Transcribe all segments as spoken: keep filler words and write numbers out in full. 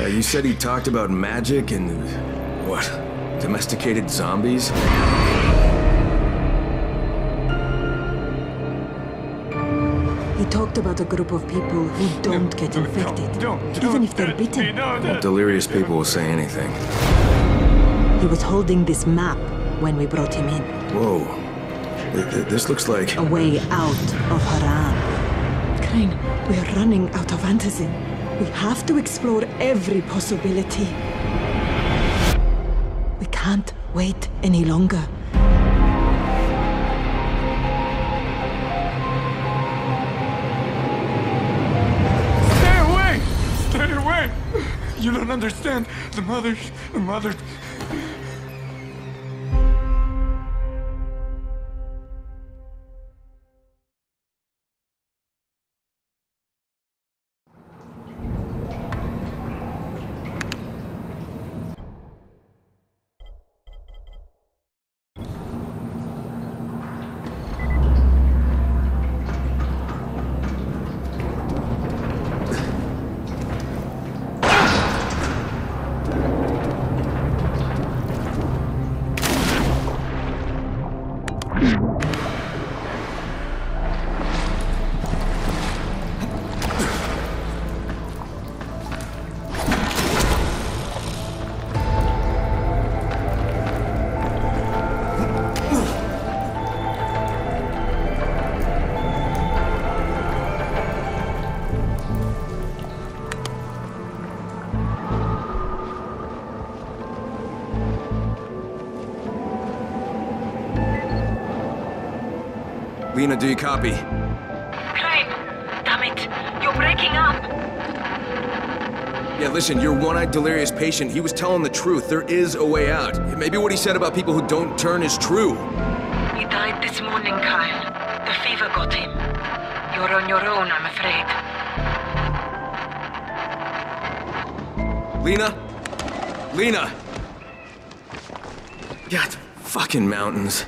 Uh, you said he talked about magic and... what? Domesticated zombies? He talked about a group of people who don't get infected, even if they're bitten. That delirious people will say anything. He was holding this map when we brought him in. Whoa. This looks like... a way out of Harran. Crane, we're running out of Antizin. We have to explore every possibility. We can't wait any longer. Stay away! Stay away! You don't understand. The mothers... the mothers... Lena, do you copy? Crane! Damn it! You're breaking up! Yeah, listen, your one-eyed delirious patient, he was telling the truth. There is a way out. Maybe what he said about people who don't turn is true. He died this morning, Kyle. The fever got him. You're on your own, I'm afraid. Lena? Lena! God, fucking mountains.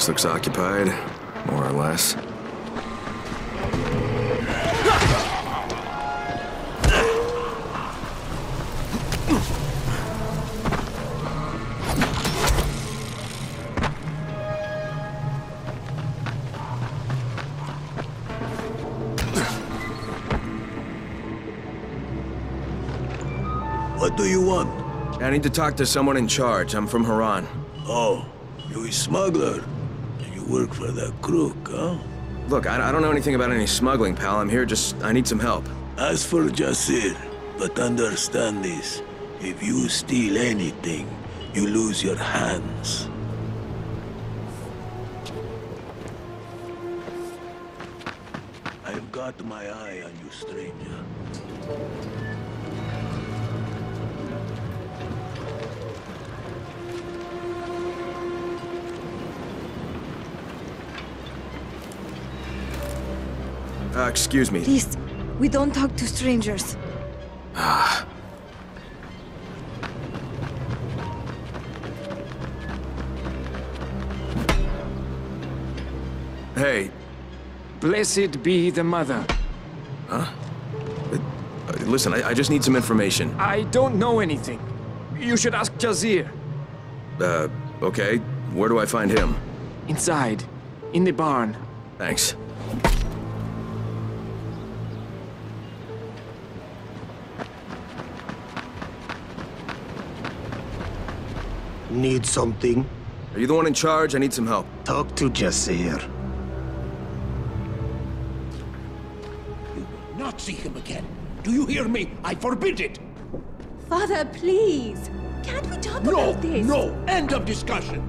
This looks occupied, more or less. What do you want? I need to talk to someone in charge. I'm from Harran. Oh, you a smuggler. And you work for that crook, huh? Look, I, I don't know anything about any smuggling, pal. I'm here just... I need some help. As for Jasir, but understand this. If you steal anything, you lose your hands. I've got my eye on you, stranger. Uh, excuse me. Please, we don't talk to strangers. Ah. Hey. Blessed be the mother. Huh? Uh, listen, I, I just need some information. I don't know anything. You should ask Jasir. Uh, okay. Where do I find him? Inside. In the barn. Thanks. Need something? Are you the one in charge? I need some help. Talk to Jasir. You will not see him again. Do you hear me? I forbid it! Father, please! Can't we talk no, about this? No, no! End of discussion!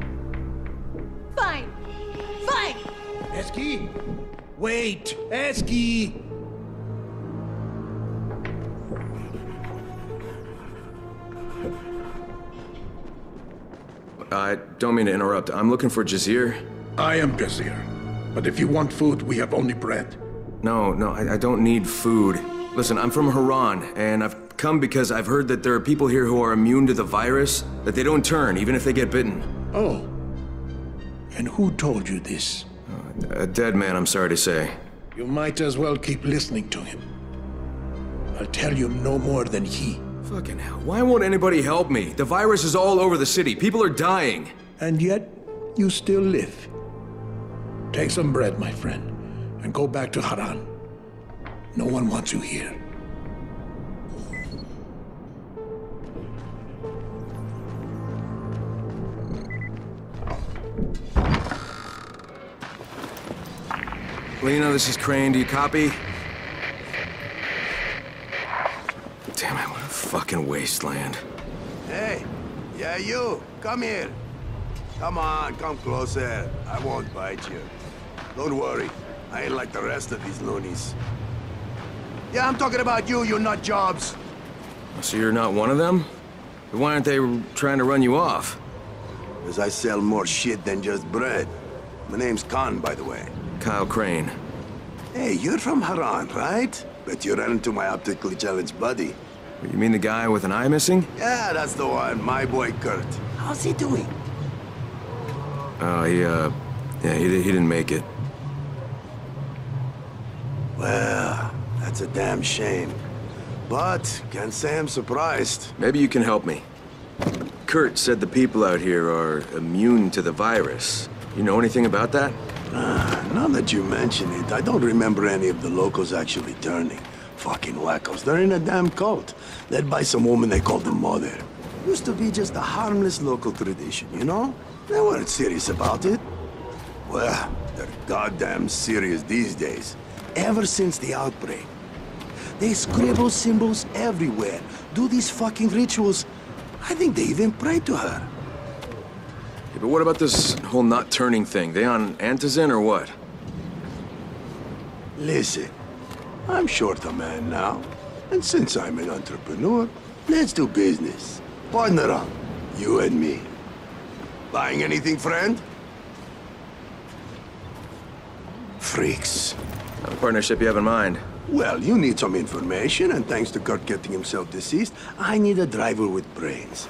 Fine! Fine! Eski? Wait! Eski! I don't mean to interrupt. I'm looking for Jasir. I am Jasir. But if you want food, we have only bread. No, no, I, I don't need food. Listen, I'm from Harran, and I've come because I've heard that there are people here who are immune to the virus, that they don't turn, even if they get bitten. Oh. And who told you this? Uh, a dead man, I'm sorry to say. You might as well keep listening to him. I'll tell you no more than he. Fucking hell, why won't anybody help me? The virus is all over the city. People are dying. And yet, you still live. Take some bread, my friend, and go back to Harran. No one wants you here. Lena, this is Crane. Do you copy? Fucking wasteland. Hey, yeah, you, come here. Come on, come closer. I won't bite you. Don't worry, I ain't like the rest of these loonies. Yeah, I'm talking about you, you nut jobs. So you're not one of them? Why aren't they trying to run you off? Because I sell more shit than just bread. My name's Khan, by the way. Kyle Crane. Hey, you're from Harran, right? Bet you ran into my optically challenged buddy. You mean the guy with an eye missing? Yeah, that's the one. My boy, Kurt. How's he doing? Oh, he, uh... Yeah, he, he didn't make it. Well, that's a damn shame. But, can't say I'm surprised. Maybe you can help me. Kurt said the people out here are immune to the virus. You know anything about that? Uh, now that you mention it, I don't remember any of the locals actually turning. Fucking wackos. They're in a damn cult, led by some woman they called the mother. Used to be just a harmless local tradition, you know? They weren't serious about it. Well, they're goddamn serious these days. Ever since the outbreak. They scribble symbols everywhere, do these fucking rituals. I think they even pray to her. Yeah, but what about this whole not turning thing? They on Antizin or what? Listen. I'm short a man now, and since I'm an entrepreneur, let's do business. Partner up, you and me. Buying anything, friend? Freaks. What partnership you have in mind? Well, you need some information, and thanks to Kurt getting himself deceased, I need a driver with brains.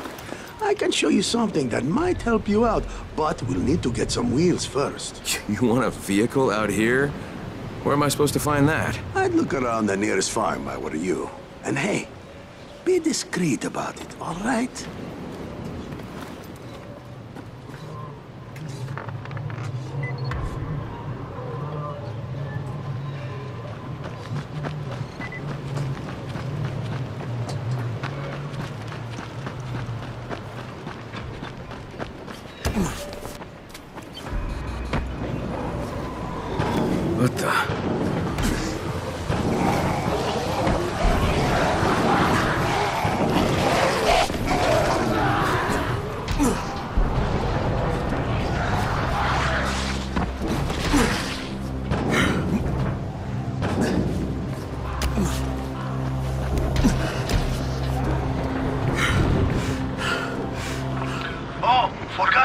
I can show you something that might help you out, but we'll need to get some wheels first. You want a vehicle out here? Where am I supposed to find that? I'd look around the nearest farm, I were you. And hey, be discreet about it, all right?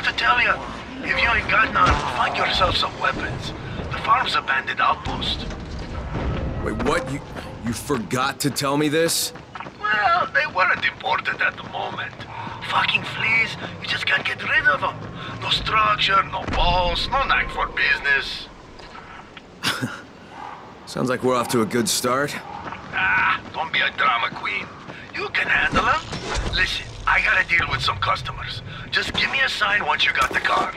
to tell you. If you ain't got none, find yourself some weapons. The farm's a bandit outpost. Wait, what? You, you forgot to tell me this? Well, they weren't important at the moment. Fucking fleas, you just can't get rid of them. No structure, no balls, no knack for business. Sounds like we're off to a good start. Ah, don't be a drama queen. You can handle them. Listen, I gotta deal with some customers. Just give me a sign once you got the car.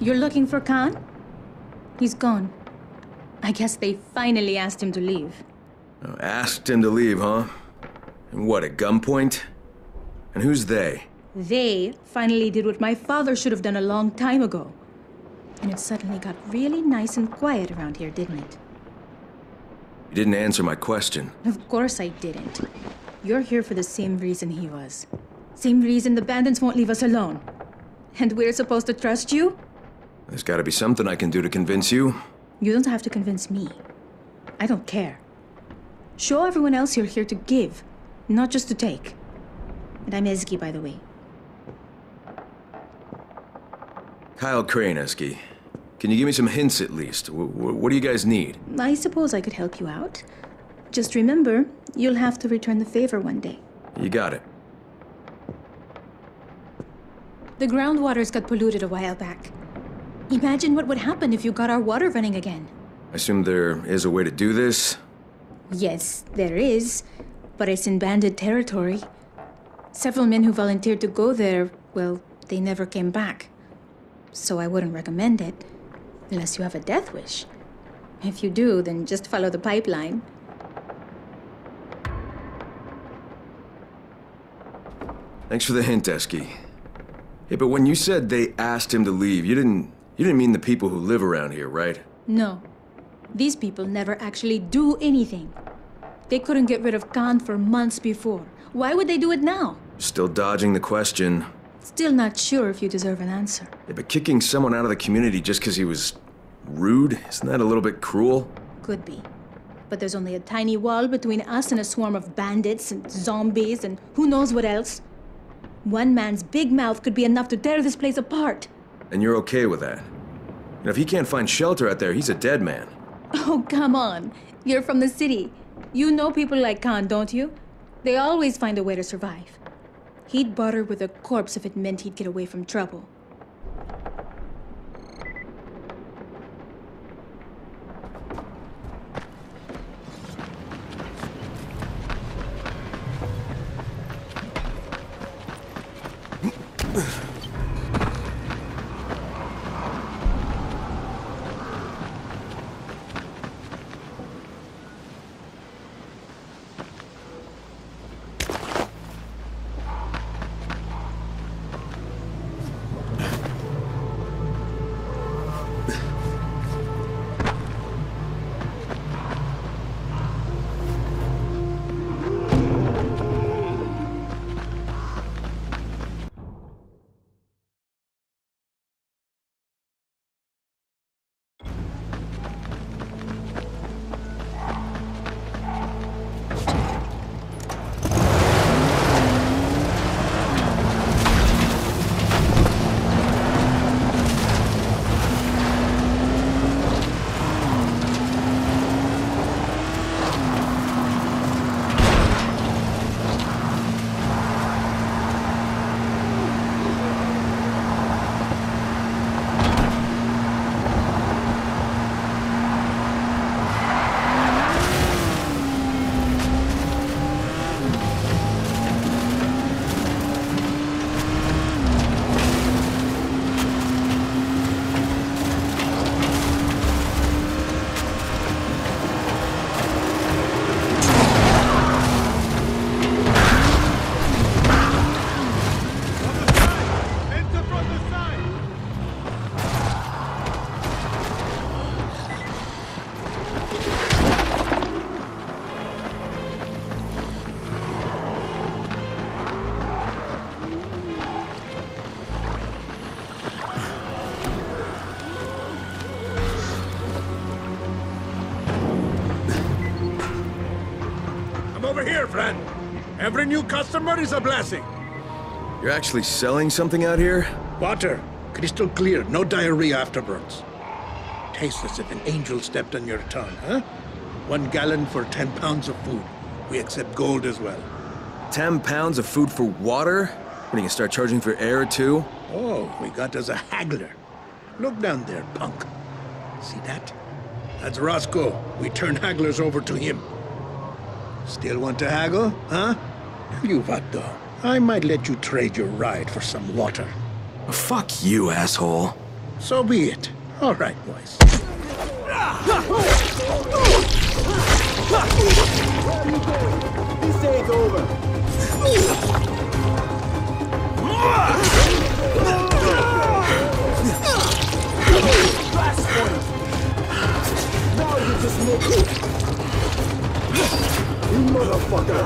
You're looking for Khan? He's gone. I guess they finally asked him to leave. Oh, asked him to leave, huh? And what, at gunpoint? And who's they? They finally did what my father should have done a long time ago. And it suddenly got really nice and quiet around here, didn't it? You didn't answer my question. Of course I didn't. You're here for the same reason he was. Same reason the bandits won't leave us alone. And we're supposed to trust you? There's gotta be something I can do to convince you. You don't have to convince me. I don't care. Show everyone else you're here to give, not just to take. And I'm Eski, by the way. Kyle Crane, Eski. Can you give me some hints, at least? W what do you guys need? I suppose I could help you out. Just remember, you'll have to return the favor one day. You got it. The groundwater's got polluted a while back. Imagine what would happen if you got our water running again. I assume there is a way to do this? Yes, there is. But it's in bandit territory. Several men who volunteered to go there, well, they never came back. So I wouldn't recommend it. Unless you have a death wish. If you do, then just follow the pipeline. Thanks for the hint, Eski. Hey, but when you said they asked him to leave, you didn't you didn't mean the people who live around here, right? No. These people never actually do anything. They couldn't get rid of Khan for months before. Why would they do it now? Still dodging the question. Still not sure if you deserve an answer. Yeah, but kicking someone out of the community just because he was rude, isn't that a little bit cruel? Could be. But there's only a tiny wall between us and a swarm of bandits and zombies and who knows what else. One man's big mouth could be enough to tear this place apart. And you're okay with that? And if he can't find shelter out there, he's a dead man. Oh, come on. You're from the city. You know people like Khan, don't you? They always find a way to survive. He'd barter with a corpse if it meant he'd get away from trouble. Every new customer is a blessing. You're actually selling something out here? Water. Crystal clear. No diarrhea afterwards. Tastes as if an angel stepped on your tongue, huh? One gallon for ten pounds of food. We accept gold as well. Ten pounds of food for water? What, are you gonna start charging for air, too? Oh, we got us a haggler. Look down there, punk. See that? That's Roscoe. We turn hagglers over to him. Still want to haggle, huh? You vato, I might let you trade your ride for some water. Fuck you, asshole. So be it. All right, boys. This ain't over. Now you just look good. You motherfucker!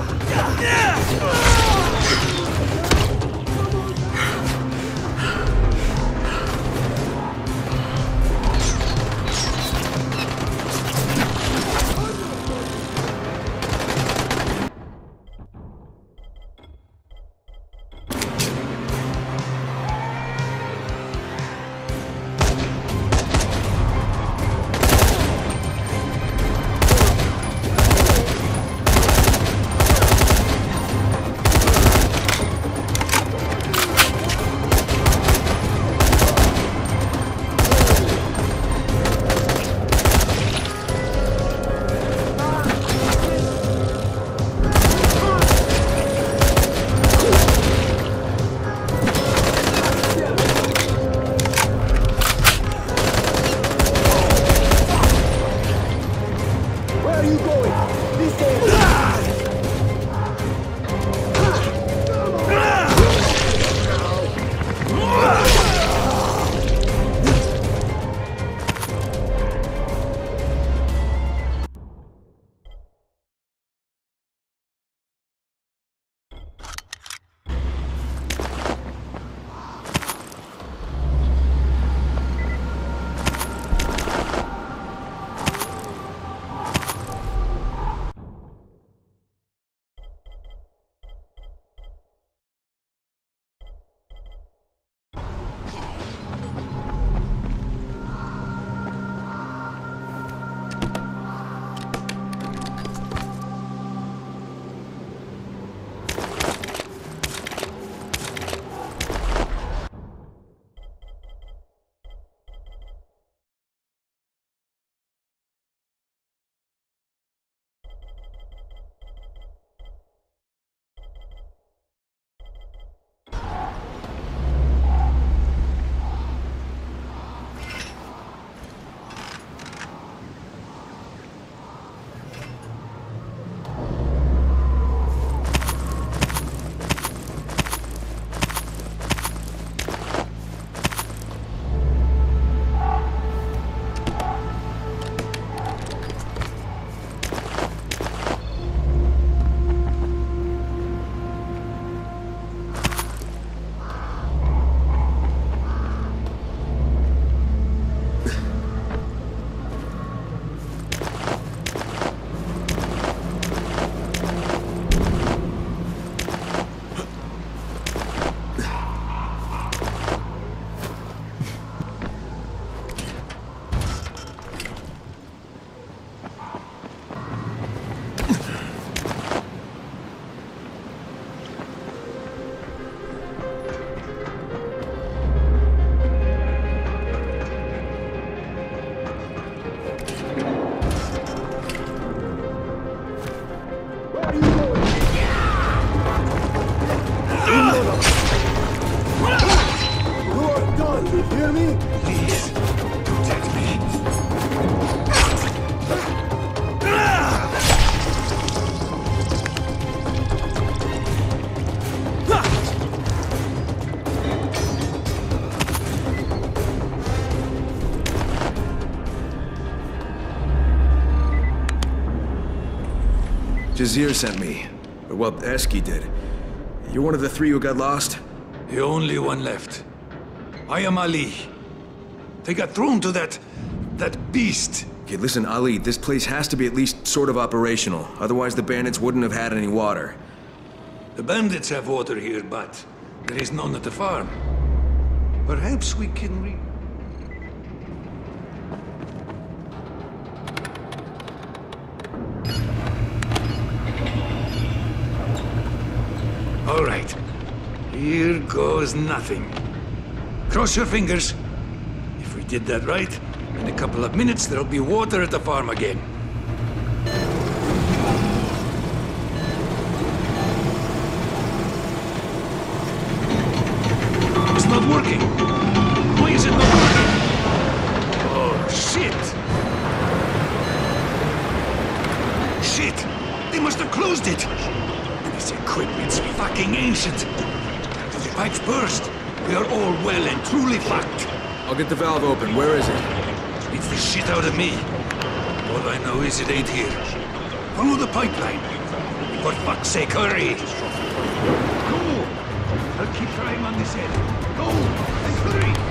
Jasir sent me. Or, well, Eski did. You're one of the three who got lost? The only one left. I am Ali. They got thrown to that... that beast. Okay, listen, Ali, this place has to be at least sort of operational. Otherwise the bandits wouldn't have had any water. The bandits have water here, but there is none at the farm. Perhaps we can re... All right. Here goes nothing. Cross your fingers. If we did that right, in a couple of minutes there'll be water at the farm again. It's not working. Why is it not working? Shit! Shit! They must have closed it! This equipment's fucking ancient! After the pipes burst, we are all well and truly fucked! I'll get the valve open. Where is it? Beats the shit out of me. All I know is it ain't here. Follow the pipeline. For fuck's sake, hurry! Cool! I'll keep trying on this end. Go! And hurry!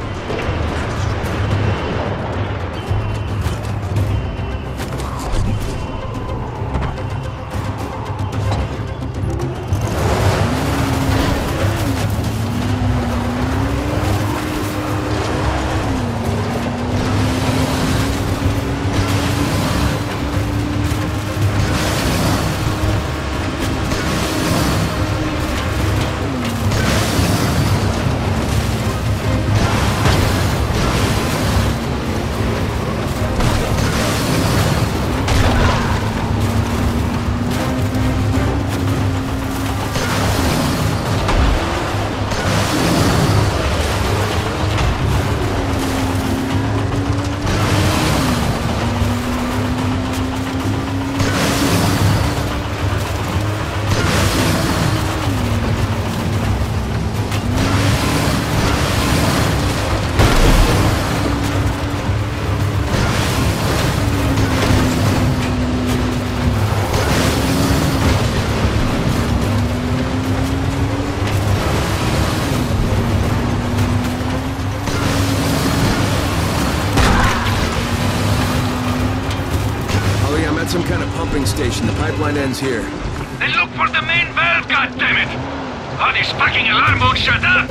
Station. The pipeline ends here. Then look for the main valve, goddammit! All this fucking alarm won't shut up!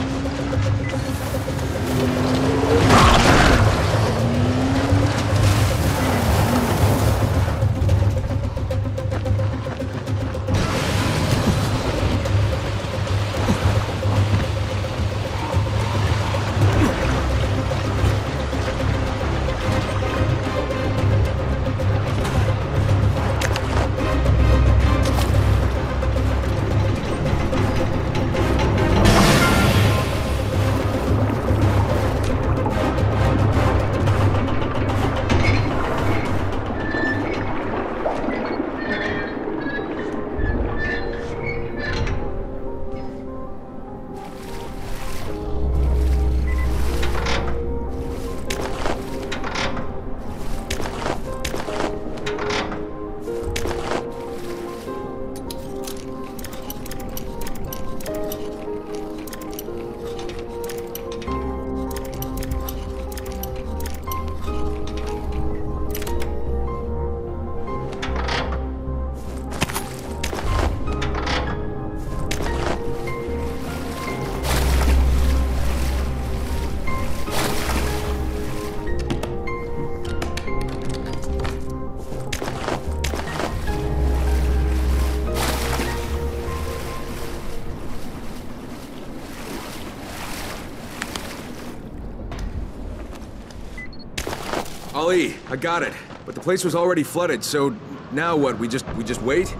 Ali, I got it. But the place was already flooded, so now what? We just we just wait?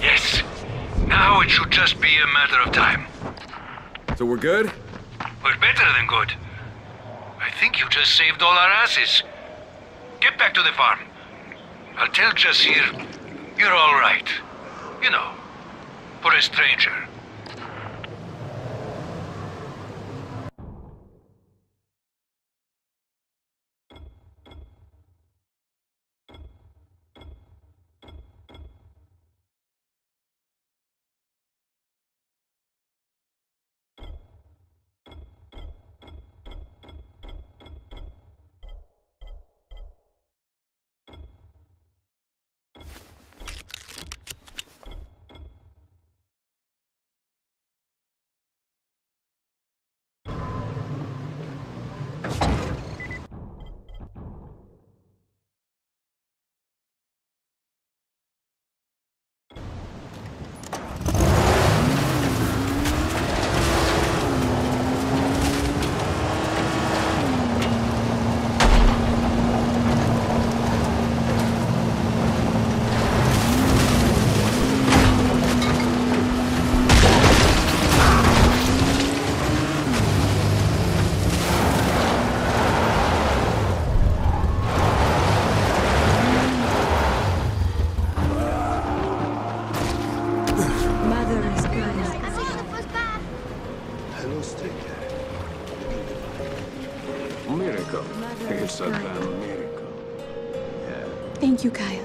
Yes. Now it should just be a matter of time. So we're good? We're better than good. I think you just saved all our asses. Get back to the farm. I'll tell Jasir you're all right. You know, for a stranger. Miracle. It's a damn miracle. Yeah. Thank you, Kyle.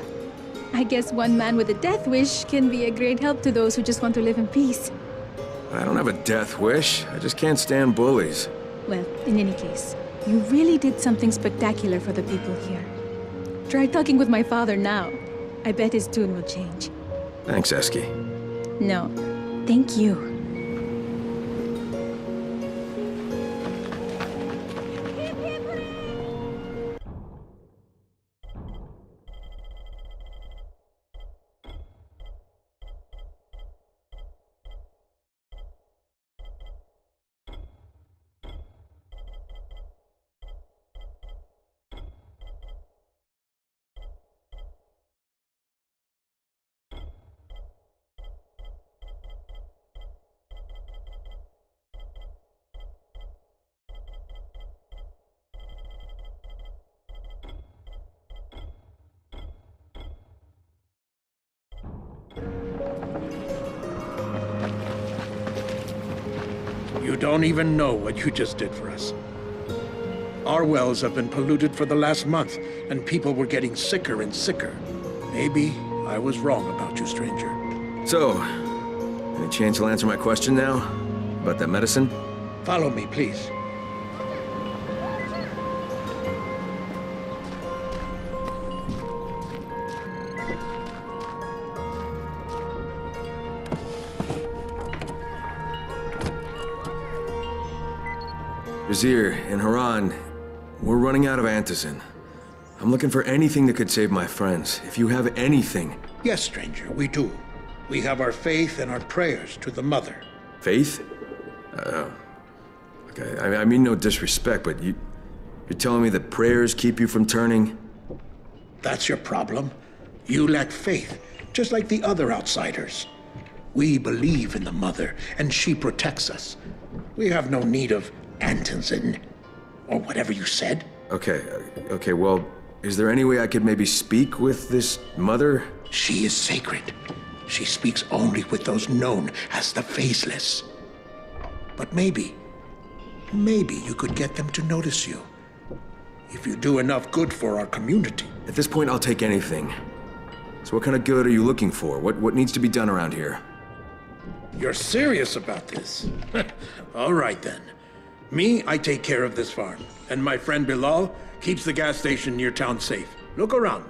I guess one man with a death wish can be a great help to those who just want to live in peace. I don't have a death wish. I just can't stand bullies. Well, in any case, you really did something spectacular for the people here. Try talking with my father now. I bet his tune will change. Thanks, Eski. No, thank you. You don't even know what you just did for us. Our wells have been polluted for the last month, and people were getting sicker and sicker. Maybe I was wrong about you, stranger. So, any chance you'll answer my question now? About that medicine? Follow me, please. Jasir, in Harran, we're running out of Antizin. I'm looking for anything that could save my friends. If you have anything... Yes, stranger, we do. We have our faith and our prayers to the Mother. Faith? Uh, okay. I, I mean no disrespect, but you, you're telling me that prayers keep you from turning? That's your problem. You lack faith, just like the other outsiders. We believe in the Mother, and she protects us. We have no need of... Antizin, or whatever you said. Okay, okay, well, is there any way I could maybe speak with this mother? She is sacred. She speaks only with those known as the faceless. But maybe, maybe you could get them to notice you. If you do enough good for our community. At this point, I'll take anything. So what kind of good are you looking for? What, what needs to be done around here? You're serious about this? All right, then. Me, I take care of this farm, and my friend Bilal keeps the gas station near town safe. Look around.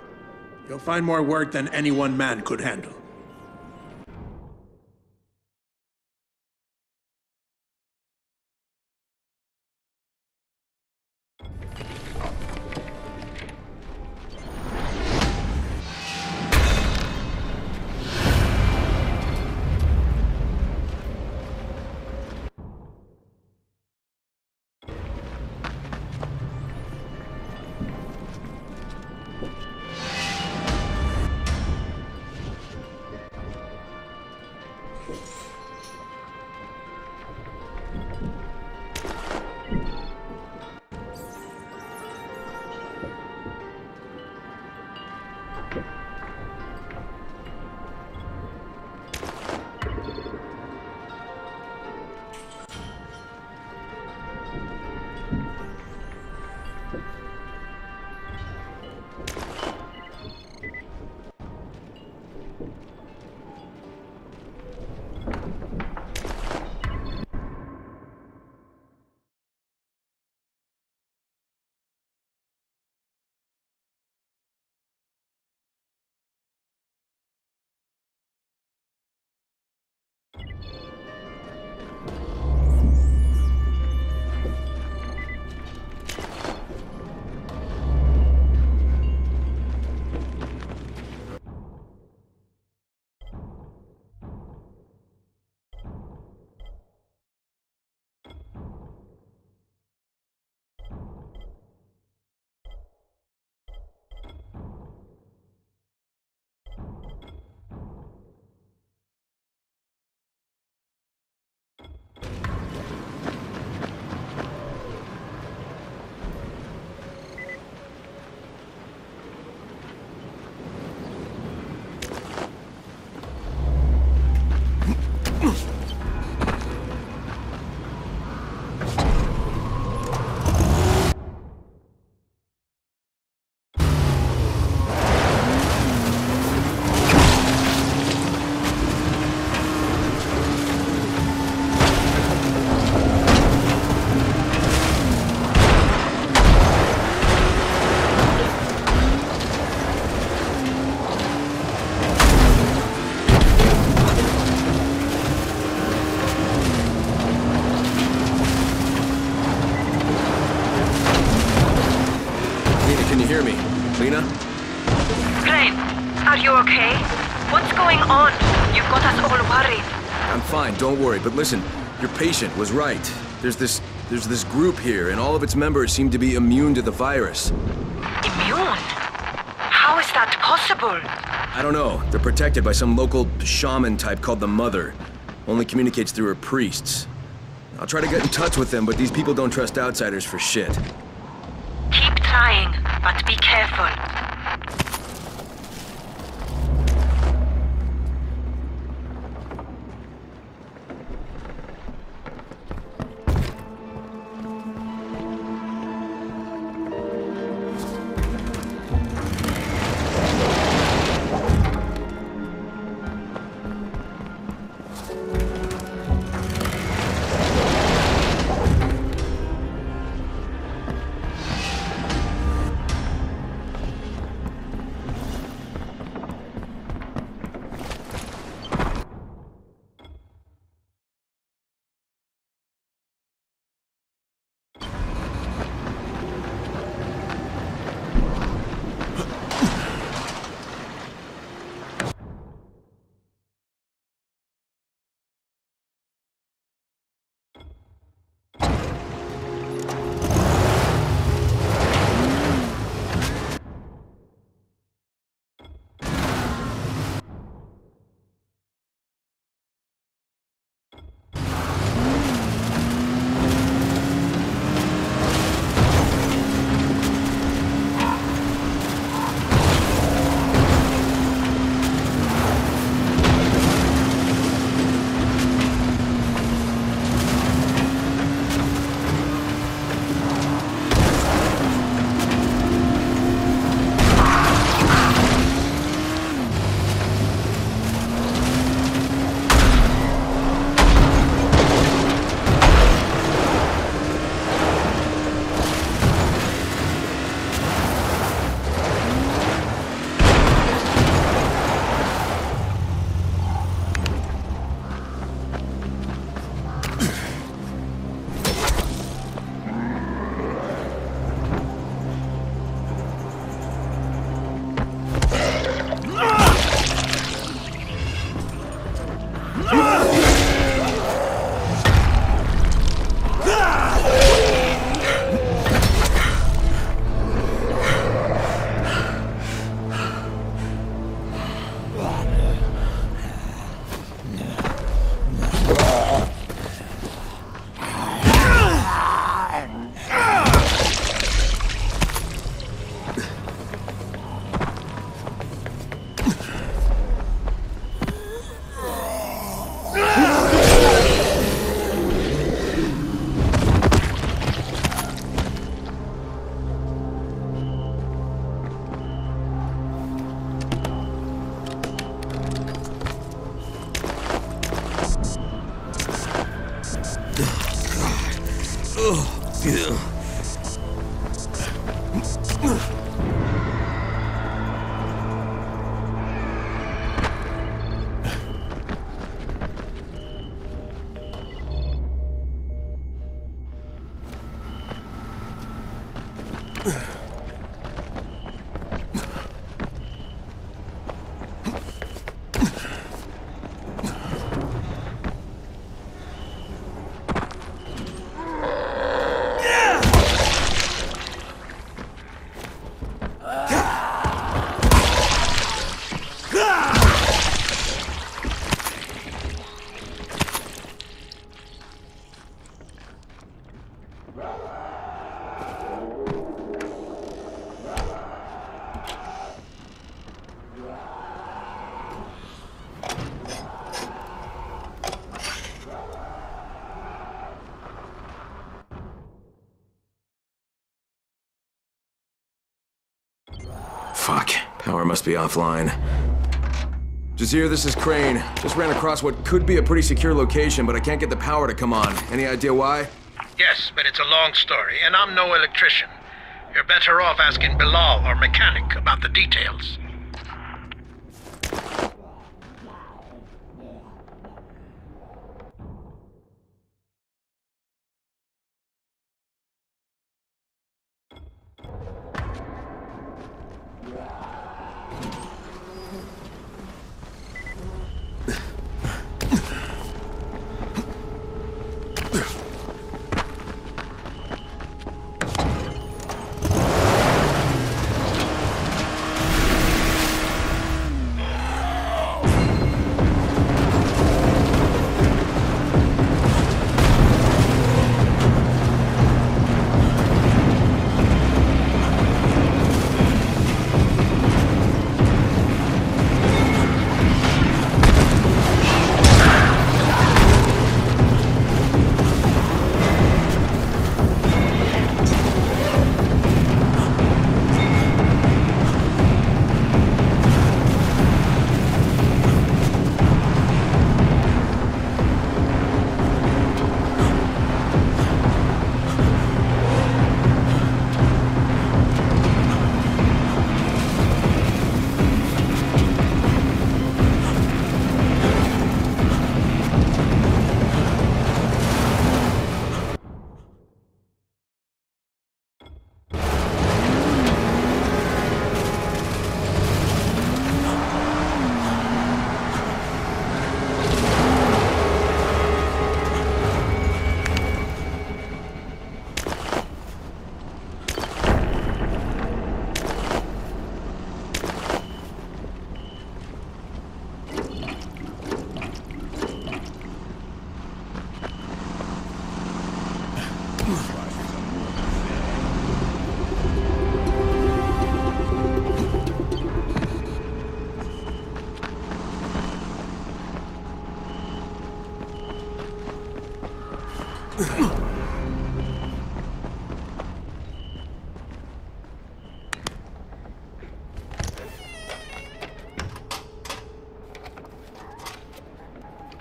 You'll find more work than any one man could handle. Don't worry, but listen, your patient was right. There's this, there's this group here, and all of its members seem to be immune to the virus. Immune? How is that possible? I don't know. They're protected by some local shaman type called the Mother. Only communicates through her priests. I'll try to get in touch with them, but these people don't trust outsiders for shit. Keep trying, but be careful. Fuck. Power must be offline. Jasir, this is Crane. Just ran across what could be a pretty secure location, but I can't get the power to come on. Any idea why? Yes, but it's a long story, and I'm no electrician. You're better off asking Bilal or Mechanic about the details.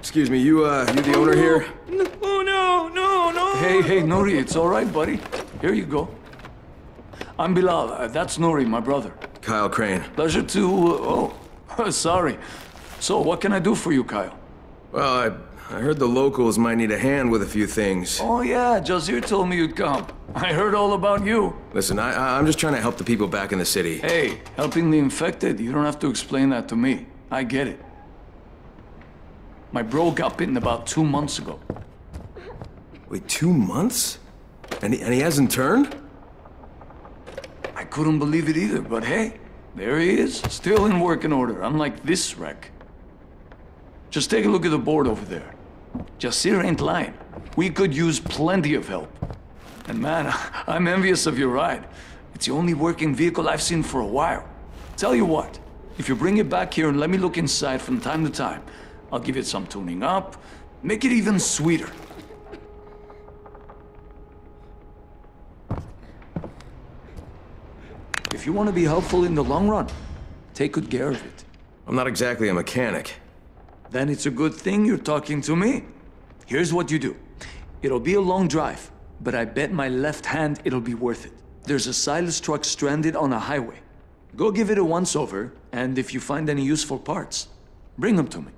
Excuse me, you, uh, you the owner here? No, oh, no, no, no! Hey, hey, Nori, it's all right, buddy. Here you go. I'm Bilal. Uh, that's Nori, my brother. Kyle Crane. Pleasure to... Uh, oh, sorry. So, what can I do for you, Kyle? Well, I, I heard the locals might need a hand with a few things. Oh, yeah, Jasir told me you'd come. I heard all about you. Listen, I, I, I'm just trying to help the people back in the city. Hey, helping the infected, you don't have to explain that to me. I get it. My bro got bitten about two months ago. Wait, two months? And he, and he hasn't turned? I couldn't believe it either, but hey, there he is, still in working order, unlike this wreck. Just take a look at the board over there. Jasir ain't lying. We could use plenty of help. And man, I'm envious of your ride. It's the only working vehicle I've seen for a while. Tell you what, if you bring it back here and let me look inside from time to time, I'll give it some tuning up, make it even sweeter. If you want to be helpful in the long run, take good care of it. I'm not exactly a mechanic. Then it's a good thing you're talking to me. Here's what you do. It'll be a long drive, but I bet my left hand it'll be worth it. There's a Silas truck stranded on a highway. Go give it a once-over, and if you find any useful parts, bring them to me.